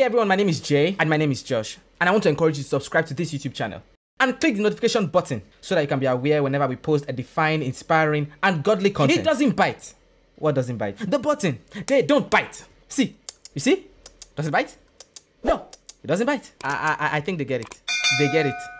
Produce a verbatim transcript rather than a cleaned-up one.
Hey everyone, my name is Jay and my name is Josh, and I want to encourage you to subscribe to this YouTube channel and click the notification button so that you can be aware whenever we post a defined, inspiring and godly content. It doesn't bite. What doesn't bite? The button. They don't bite. See, you see? Does it bite? No, it doesn't bite. I, I, I think they get it. They get it.